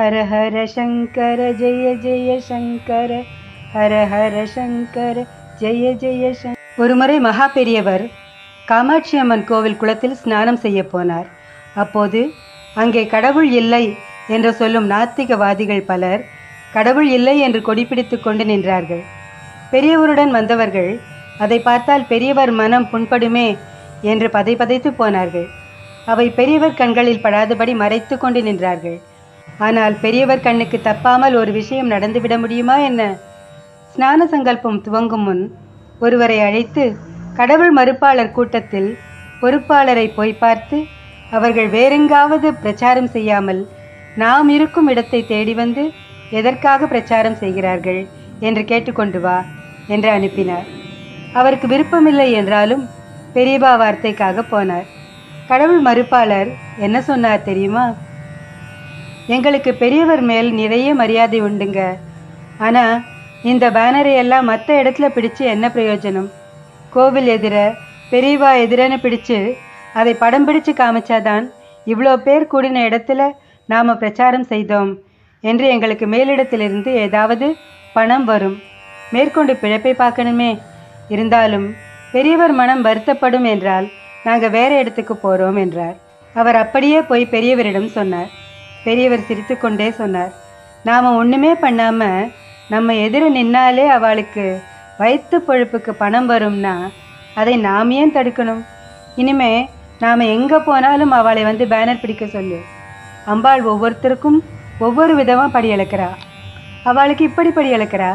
हर हर शंकर जय जय शंकर, हर हर शंकर जय जय शंकर। ஒரு முறை மகாபெரியவர் காமாட்சி அம்மன் கோவில் குளத்தில் ஸ்நானம் செய்ய போனார். அப்போது அங்கே கடவுள் இல்லை என்று சொல்லும் நாத்திகவாதிகள் பலர் கடவுள் இல்லை என்று கொடிபிடித்து கொண்டு நின்றார்கள். பெரியவருடன் வந்தவர்கள் அதை பார்த்தால் பெரியவர் மனம் புண்படுமே என்று பதைபதைத்து போனார்கள். அவை பெரியவர் கண்களில் படாதபடி மறைத்து கொண்டு நின்றார்கள். ஆனால் பெரியவர் கண்ணுக்கு தப்பாமல் ஒரு விஷயம் நடந்துவிட முடியுமா என்ன? ஸ்நான சங்கல்பம் துவங்கும் முன் ஒருவரை அழைத்து கடவுள் மறுப்பாளர் கூட்டத்தில் பொறுப்பாளரை போய் பார்த்து அவர்கள் வேறெங்காவது பிரச்சாரம் செய்யாமல் நாம் இருக்கும் இடத்தை தேடி வந்து எதற்காக பிரச்சாரம் செய்கிறார்கள் என்று கேட்டுக்கொண்டு வா என்று அனுப்பினார். அவருக்கு விருப்பமில்லை என்றாலும் பெரியபா வார்த்தைக்காக போனார். கடவுள் மறுப்பாளர் என்ன சொன்னார் தெரியுமா? எங்களுக்கு பெரியவர் மேல் நிறைய மரியாதை உண்டுங்க, ஆனால் இந்த பேனரை எல்லாம் மற்ற இடத்துல பிடிச்சு என்ன பிரயோஜனம்? கோவில் எதிர பெரியவா எதிரன்னு பிடிச்சு அதை படம் பிடிச்சு காமிச்சாதான் இவ்வளோ பேர் கூடின இடத்துல நாம் பிரச்சாரம் செய்தோம் என்று எங்களுக்கு மேலிடத்திலிருந்து ஏதாவது பணம் வரும். மேற்கொண்டு பிழைப்பை பார்க்கணுமே. இருந்தாலும் பெரியவர் மனம் வருத்தப்படும் என்றால் நாங்கள் வேறு இடத்துக்கு போகிறோம் என்றார். அவர் அப்படியே போய் பெரியவரிடம் சொன்னார். பெரியவர் சிரித்து கொண்டே சொன்னார், நாம் ஒன்றுமே பண்ணாமல் நம்ம எதிர நின்னாலே அவளுக்கு வயிற்று பொழுப்புக்கு பணம் வரும்னா அதை நாம் ஏன் தடுக்கணும்? இனிமே நாம் எங்கே போனாலும் அவளை வந்து பேனர் பிடிக்க சொல்லு. அம்பாள் ஒவ்வொருத்தருக்கும் ஒவ்வொரு விதமாக படி இழக்கிறா, அவளுக்கு இப்படி படி இழக்கிறா,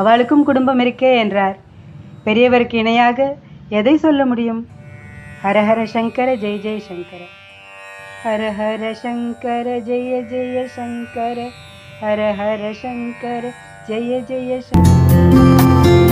அவளுக்கும் குடும்பம் இருக்கே என்றார். பெரியவருக்கு இணையாக எதை சொல்ல முடியும்? ஹரஹர சங்கர ஜெய ஜெய சங்கர, ஹரஹர சங்கர ஜெய ஜெய சங்கர, ஹரஹர சங்கர ஜெய ஜெய சங்கர.